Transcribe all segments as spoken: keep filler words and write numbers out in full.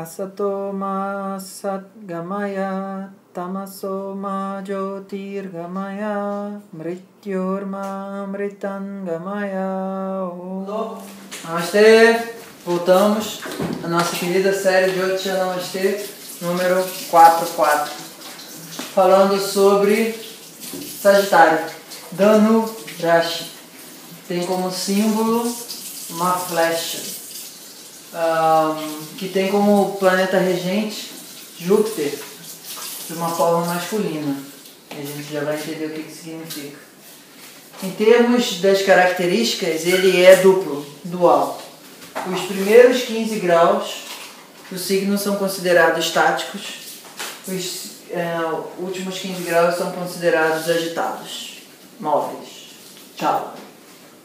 Asatoma satgamaya tamasoma jyotirgamaya mrityorma mritangamaya. Hello. Namastê. Voltamos à nossa querida série de Jyotish Namastê, número quarenta e quatro, falando sobre Sagitário. Dhanu Rashi tem como símbolo uma flecha. Um, que tem como planeta regente Júpiter, de uma forma masculina. A gente já vai entender o que, que significa. Em termos das características, ele é duplo, dual. Os primeiros quinze graus do signo são considerados estáticos, os é, últimos quinze graus são considerados agitados, móveis. Tchau.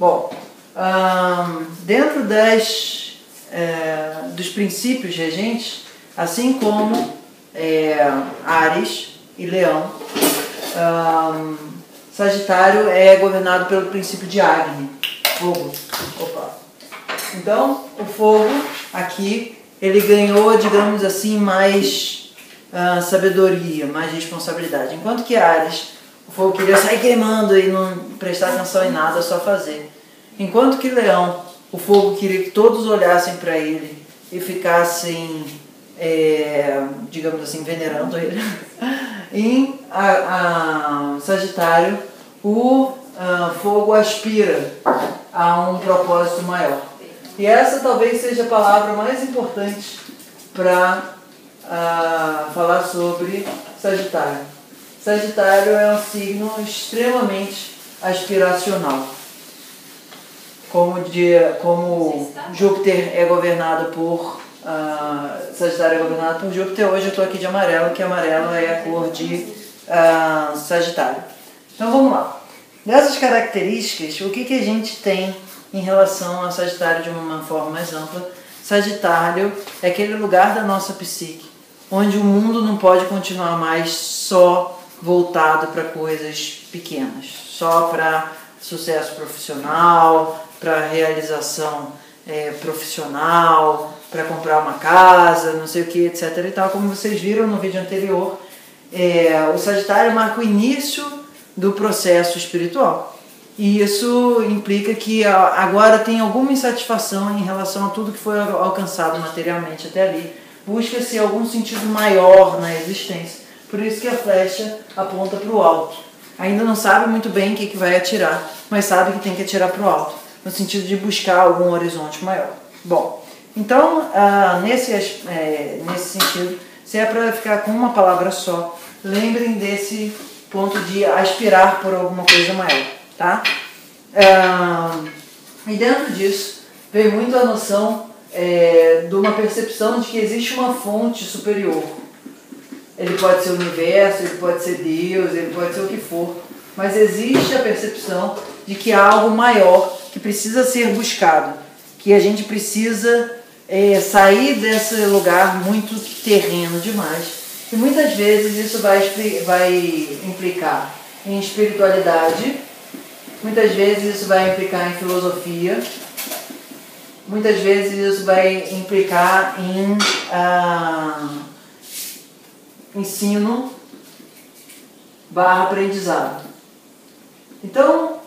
Bom, um, dentro das É, dos princípios regentes, assim como é, Áries e Leão, um, Sagitário é governado pelo princípio de Agni, fogo. Opa. Então, o fogo aqui, ele ganhou, digamos assim, mais uh, sabedoria, mais responsabilidade. Enquanto que Áries, o fogo queria sair queimando e não prestar atenção em nada, só fazer. Enquanto que Leão, o fogo queria que todos olhassem para ele e ficassem, é, digamos assim, venerando ele. Em a, a Sagitário, o a, fogo aspira a um propósito maior. E essa talvez seja a palavra mais importante para falar sobre Sagitário. Sagitário é um signo extremamente aspiracional. Como, de, como Júpiter é governado por uh, Sagitário é governado por Júpiter, hoje eu estou aqui de amarelo, que amarelo é a cor de uh, Sagitário. Então vamos lá. Dessas características, o que, que a gente tem em relação a Sagitário de uma forma mais ampla? Sagitário é aquele lugar da nossa psique, onde o mundo não pode continuar mais só voltado para coisas pequenas, só para sucesso profissional, para realização é, profissional, para comprar uma casa, não sei o que, etc e tal. Como vocês viram no vídeo anterior, é, o Sagitário marca o início do processo espiritual, e isso implica que agora tem alguma insatisfação em relação a tudo que foi alcançado materialmente até ali, busca-se algum sentido maior na existência. Por isso que a flecha aponta para o alto. Ainda não sabe muito bem o que, que vai atirar, mas sabe que tem que atirar para o alto, no sentido de buscar algum horizonte maior. Bom, então, ah, nesse, é, nesse sentido, se é para ficar com uma palavra só, lembrem desse ponto de aspirar por alguma coisa maior, tá? Ah, e dentro disso, vem muito a noção é, de uma percepção de que existe uma fonte superior. Ele pode ser o universo, ele pode ser Deus, ele pode ser o que for. Mas existe a percepção de que há algo maior que precisa ser buscado. Que a gente precisa é, sair desse lugar muito terreno demais. E muitas vezes isso vai, vai implicar em espiritualidade. Muitas vezes isso vai implicar em filosofia. Muitas vezes isso vai implicar em... Ah, ensino barra aprendizado. Então,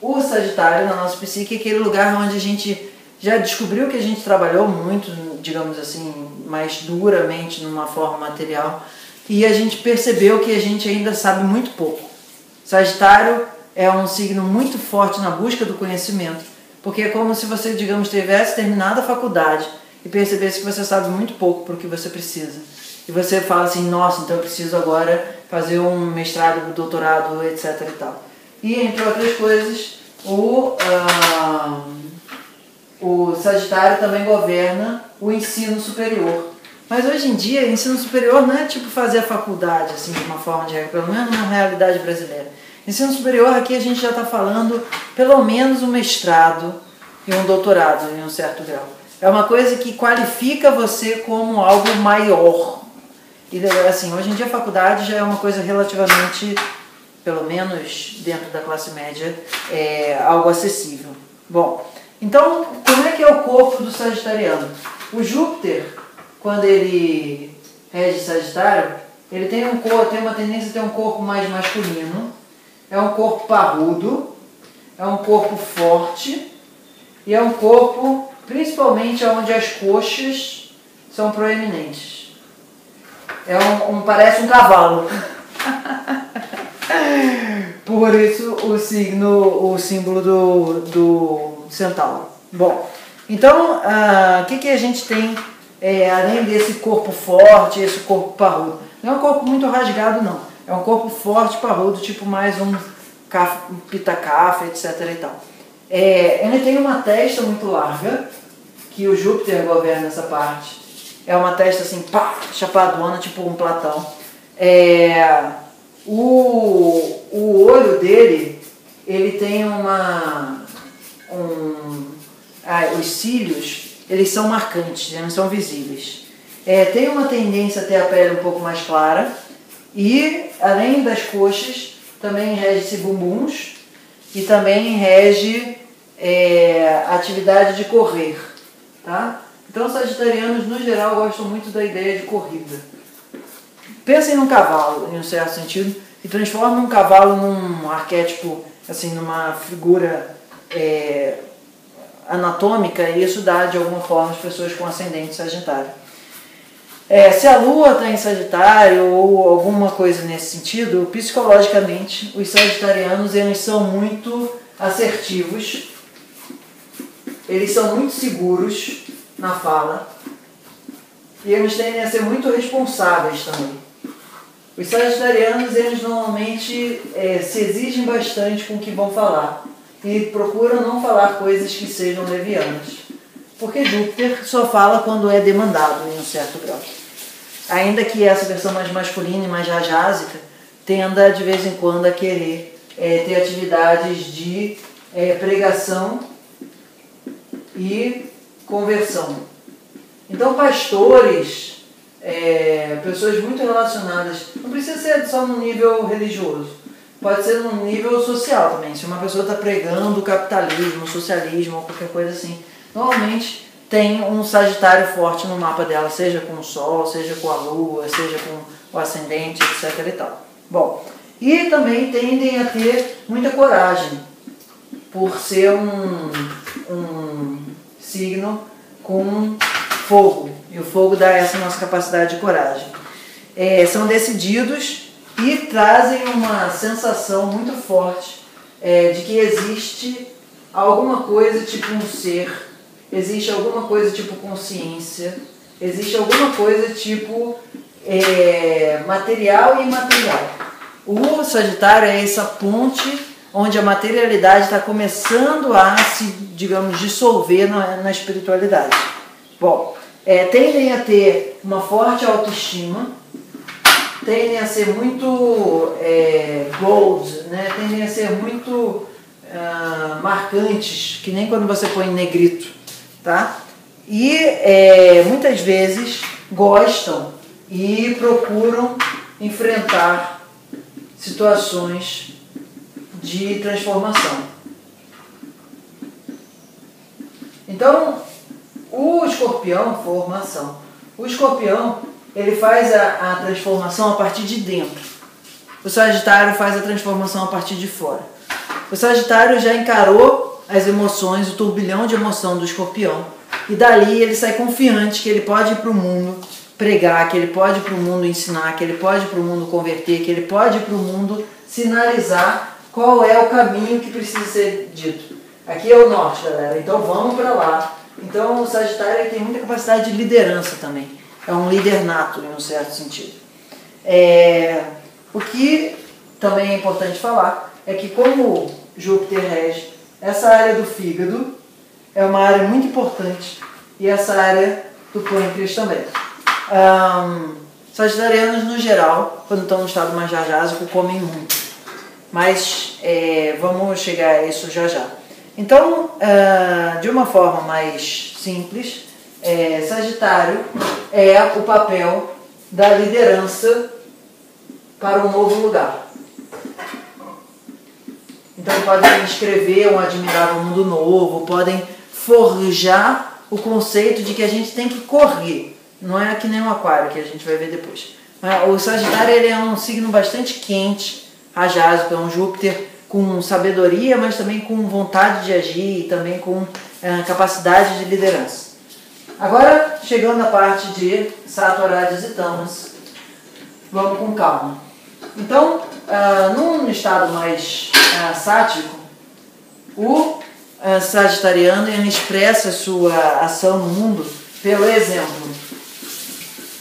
o Sagitário na nossa psique é aquele lugar onde a gente já descobriu que a gente trabalhou muito, digamos assim, mais duramente numa forma material, e a gente percebeu que a gente ainda sabe muito pouco. Sagitário é um signo muito forte na busca do conhecimento, porque é como se você, digamos, tivesse terminado a faculdade e percebesse que você sabe muito pouco para o que você precisa. E você fala assim, nossa, então eu preciso agora fazer um mestrado, doutorado, etc e tal. E entre outras coisas, o, ah, o Sagitário também governa o ensino superior. Mas hoje em dia, ensino superior não é tipo fazer a faculdade, assim, de uma forma de regra, pelo menos na realidade brasileira. Ensino superior, aqui a gente já está falando pelo menos um mestrado e um doutorado em um certo grau. É uma coisa que qualifica você como algo maior. E assim, hoje em dia a faculdade já é uma coisa relativamente, pelo menos dentro da classe média, é algo acessível. Bom, então como é que é o corpo do sagitariano? O Júpiter quando ele rege Sagitário, ele tem, um corpo, tem uma tendência a ter um corpo mais masculino, é um corpo parrudo, é um corpo forte e é um corpo principalmente onde as coxas são proeminentes. É um, um, parece um cavalo. Por isso o signo, o símbolo do, do centauro. Bom, então o uh, que, que a gente tem é, além desse corpo forte, esse corpo parrudo? Não é um corpo muito rasgado não, é um corpo forte, parrudo, tipo mais um pitacafa, etc e tal. É, ele tem uma testa muito larga, que o Júpiter governa essa parte. É uma testa assim, pá, chapadona, tipo um Platão. É, o, o olho dele, ele tem uma... Um, ah, os cílios, eles são marcantes, eles não são visíveis. É, tem uma tendência a ter a pele um pouco mais clara. E, além das coxas, também rege-se bumbuns e também rege é, atividade de correr. Tá? Então os sagitarianos, no geral, gostam muito da ideia de corrida. Pensem num cavalo, em um certo sentido, e transformem um cavalo num arquétipo, assim, numa figura é, anatômica, e isso dá, de alguma forma, às pessoas com ascendente sagitário. É, se a Lua está em Sagitário ou alguma coisa nesse sentido, psicologicamente, os sagitarianos eles são muito assertivos, eles são muito seguros na fala e eles tendem a ser muito responsáveis também. Os sagitarianos eles normalmente é, se exigem bastante com o que vão falar e procuram não falar coisas que sejam levianas. Porque Júpiter só fala quando é demandado, em um certo grau. Ainda que essa versão mais masculina e mais rajásica tenda, de vez em quando, a querer é, ter atividades de é, pregação e conversão. Então, pastores, é, pessoas muito relacionadas, não precisa ser só no nível religioso, pode ser no nível social também. Se uma pessoa está pregando capitalismo, socialismo, ou qualquer coisa assim, normalmente tem um sagitário forte no mapa dela, seja com o sol, seja com a lua, seja com o ascendente, etc e tal. Bom, e também tendem a ter muita coragem, por ser um, um signo com fogo, e o fogo dá essa nossa capacidade de coragem. É, são decididos e trazem uma sensação muito forte é, de que existe alguma coisa tipo um ser, existe alguma coisa tipo consciência, existe alguma coisa tipo é, material e imaterial. O Sagitário é essa ponte onde a materialidade está começando a se, digamos, dissolver na, na espiritualidade. Bom, é, tendem a ter uma forte autoestima, tendem a ser muito é, bold, né? Tendem a ser muito ah, marcantes, que nem quando você põe negrito. Tá? E é, muitas vezes gostam e procuram enfrentar situações de transformação. Então, o escorpião, formação, o escorpião ele faz a, a transformação a partir de dentro, o sagitário faz a transformação a partir de fora. O sagitário já encarou as emoções, o turbilhão de emoção do escorpião, e dali ele sai confiante que ele pode ir para o mundo pregar, que ele pode ir para o mundo ensinar, que ele pode ir para o mundo converter, que ele pode ir para o mundo sinalizar qual é o caminho que precisa ser dito. Aqui é o norte, galera, então vamos para lá. Então o Sagitário tem muita capacidade de liderança também, é um líder nato em um certo sentido. É... O que também é importante falar é que, como Júpiter rege essa área do fígado, é uma área muito importante, e essa área do pâncreas também. Um, sagitarianos, no geral, quando estão no estado mais jajásico, comem muito. Mas é, vamos chegar a isso já já. Então, uh, de uma forma mais simples, é, Sagitário é o papel da liderança para um novo lugar. Então podem escrever um admirável mundo novo, podem forjar o conceito de que a gente tem que correr, Não é que nem um aquário, que a gente vai ver depois. Mas o Sagitário, ele é um signo bastante quente, Rajasico, é um Júpiter com sabedoria, mas também com vontade de agir e também com é, capacidade de liderança. Agora, chegando à parte de Sattvarádias e Tamas, vamos com calma. Então, ah, num estado mais ah, sático, o ah, sagitariano ele expressa sua ação no mundo pelo exemplo.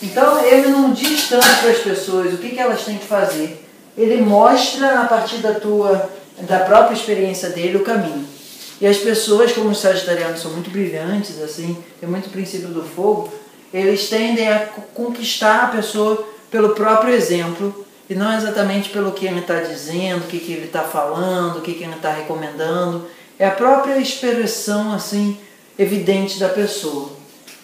Então, ele não diz tanto para as pessoas o que, que elas têm que fazer. Ele mostra, a partir da, tua, da própria experiência dele, o caminho. E as pessoas, como os sagitarianos são muito brilhantes, assim, tem muito princípio do fogo, eles tendem a conquistar a pessoa pelo próprio exemplo, e não exatamente pelo que ele está dizendo, o que, que ele está falando, o que, que ele está recomendando. É a própria expressão, assim, evidente da pessoa.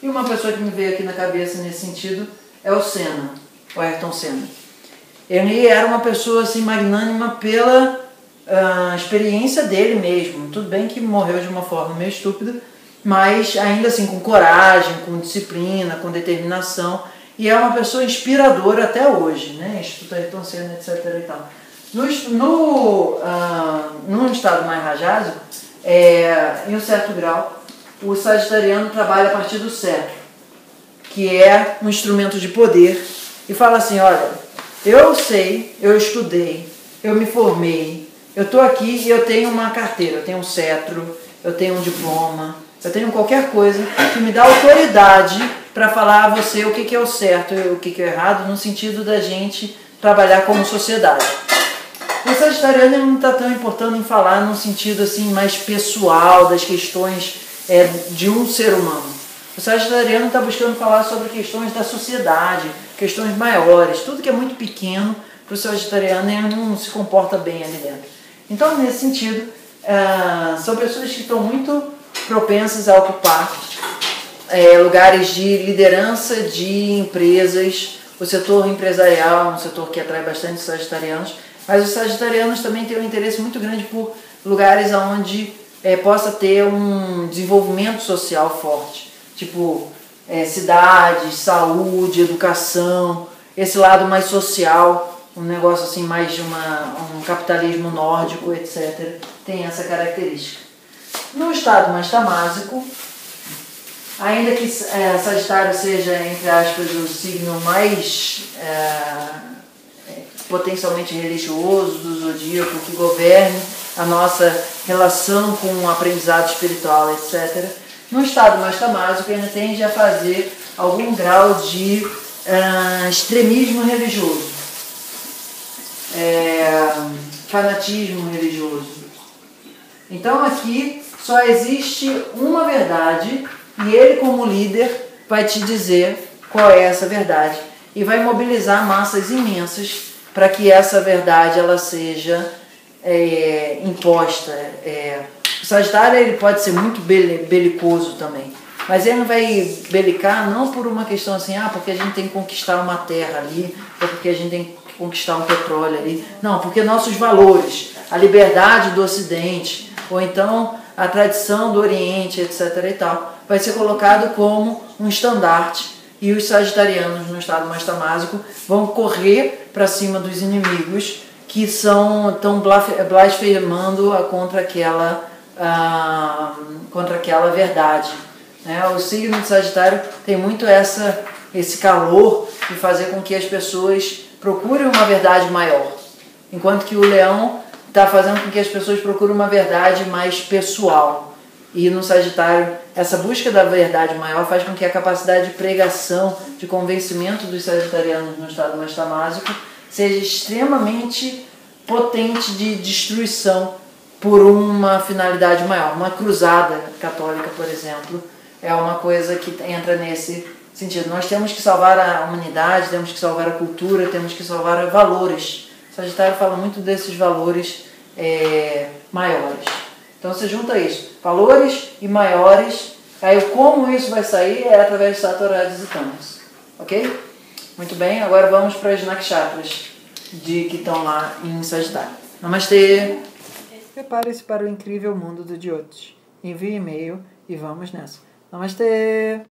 E uma pessoa que me veio aqui na cabeça nesse sentido é o Senna, o Ayrton Senna. Ele era uma pessoa, assim, magnânima pela... a experiência dele mesmo. Tudo bem que morreu de uma forma meio estúpida, mas ainda assim com coragem, com disciplina, com determinação, e é uma pessoa inspiradora até hoje, né? Instituto Retonciano, Senna, etc e tal. No, no, ah, num estado mais rajásico, é, em um certo grau, o sagitariano trabalha a partir do cetro, que é um instrumento de poder, e fala assim: olha, eu sei, eu estudei, eu me formei, eu estou aqui e eu tenho uma carteira, eu tenho um cetro, eu tenho um diploma, eu tenho qualquer coisa que me dá autoridade para falar a você o que, que é o certo e o que, que é o errado, no sentido da gente trabalhar como sociedade. O sagitariano não está tão importando em falar num sentido assim mais pessoal das questões é, de um ser humano. O sagitariano está buscando falar sobre questões da sociedade, questões maiores, tudo que é muito pequeno para o sagitariano ele não se comporta bem ali dentro. Então, nesse sentido, são pessoas que estão muito propensas a ocupar lugares de liderança de empresas. O setor empresarial é um setor que atrai bastante sagitarianos, mas os sagitarianos também têm um interesse muito grande por lugares onde possa ter um desenvolvimento social forte, tipo cidades, saúde, educação, esse lado mais social. Um negócio assim, mais de uma, um capitalismo nórdico, etcétera, tem essa característica. No estado mais tamásico, ainda que é, Sagitário seja, entre aspas, o signo mais é, potencialmente religioso do zodíaco, que governe a nossa relação com o aprendizado espiritual, etcétera, no estado mais tamásico ainda tende a fazer algum grau de é, extremismo religioso. É, fanatismo religioso. Então aqui só existe uma verdade e ele, como líder, vai te dizer qual é essa verdade e vai mobilizar massas imensas para que essa verdade ela seja é, imposta. É, o Sagitário ele pode ser muito belicoso também, mas ele não vai belicar não por uma questão assim, ah, porque a gente tem que conquistar uma terra ali, ou porque a gente tem que conquistar um petróleo ali, não, porque nossos valores, a liberdade do Ocidente, ou então a tradição do Oriente, etcétera e tal, vai ser colocado como um estandarte, e os sagitarianos no estado mais tamásico vão correr para cima dos inimigos que são tão blasfemando contra aquela ah, contra aquela verdade, né? O signo de Sagitário tem muito essa, esse calor de fazer com que as pessoas procure uma verdade maior, enquanto que o Leão está fazendo com que as pessoas procurem uma verdade mais pessoal. E no Sagitário, essa busca da verdade maior faz com que a capacidade de pregação, de convencimento dos sagitarianos no estado mais tamásico, seja extremamente potente de destruição por uma finalidade maior. Uma cruzada católica, por exemplo, é uma coisa que entra nesse... sentido. Nós temos que salvar a humanidade, temos que salvar a cultura, temos que salvar valores. O Sagitário fala muito desses valores é, maiores. Então você junta isso, valores e maiores, aí como isso vai sair é através de Sattvarádias e Tamas. Ok? Muito bem, agora vamos para as Nakshatras de, que estão lá em Sagitário. Namastê! Prepare-se para o incrível mundo do Jyotish. Envie e-mail e vamos nessa. Namastê!